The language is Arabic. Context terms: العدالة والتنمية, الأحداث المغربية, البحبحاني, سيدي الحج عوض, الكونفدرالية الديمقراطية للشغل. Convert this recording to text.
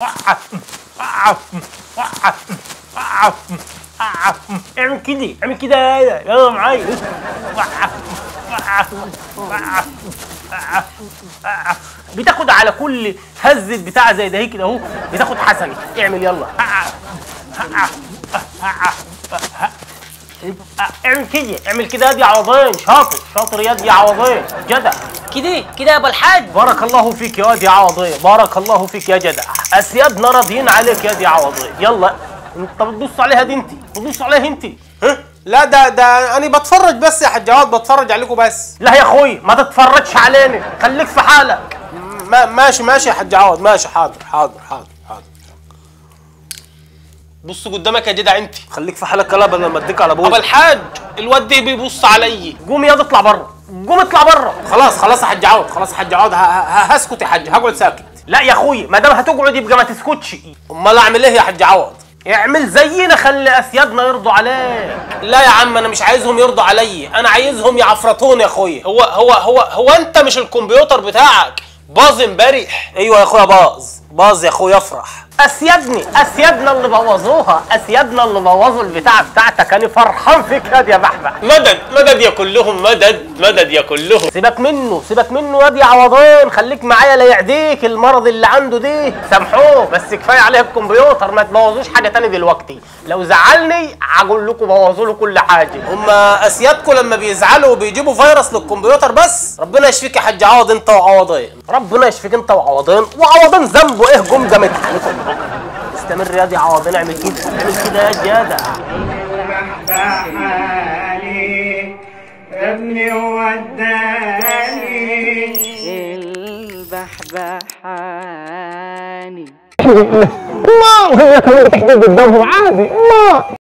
اعمل كده اعمل كده يلا معايا بتاخد على كل هزة بتاع زي ده كده اهو بتاخد حسنة اعمل يلا اعمل كده اعمل كده يا دي عوضين شاطر شاطر يا دي عوضين جدع كده كده يا ابو الحاج بارك الله فيك يا دي عوضين بارك الله فيك يا جدع اسيادنا راضيين عليك يا دي عوضين يلا انت بتبص عليها دي انت بتبص عليها انت ها لا ده انا بتفرج بس يا حاج عوض بتفرج عليكم بس لا يا اخويا ما تتفرجش علينا خليك في حالك ماشي ماشي يا حاج عوض ماشي حاضر حاضر حاضر حاضر بص قدامك يا جدع انت خليك في حالك يلا بدل ما اديك على بوزك ابو الحاج الواد ده بيبص عليا قوم ياض اطلع بره قوم اطلع بره خلاص خلاص يا حاج عوض خلاص يا حاج عوض هسكت يا حاج هقعد ساكت لا يا اخويا ما دام هتقعد يبقى ما تسكتش امال اعمل ايه يا حاج عوض اعمل زينا خلي اسيادنا يرضوا عليك لا يا عم انا مش عايزهم يرضوا عليا انا عايزهم يعفرطوني يا اخويا هو انت مش الكمبيوتر بتاعك باظ امبارح ايوه يا اخويا باظ يا اخويا افرح اسيادنا اللي بوظوها اسيادنا اللي بوظوا البتاعه بتاعتك انا فرحان فيك يا بحبح مدد يا كلهم مدد يا كلهم سيبك منه يا دي عوضين خليك معايا لا يعديك المرض اللي عنده دي سامحوه بس كفايه عليه الكمبيوتر ما تبوظوش حاجه تاني دلوقتي لو زعلني هقول لكم بوظوا له كل حاجه هم اسيادكم لما بيزعلوا وبيجيبوا فيروس للكمبيوتر بس ربنا يشفيك يا حاج عوض انت وعوضين ربنا يشفيك انت وعوضين ذنبه ايه جمجمه عليكم استمر يا دي عوضين اعمل كده اعمل كده يا جدع البحبحاني ابني وداني البحبحاني الله وهي كمان تحديد الدم عادي الله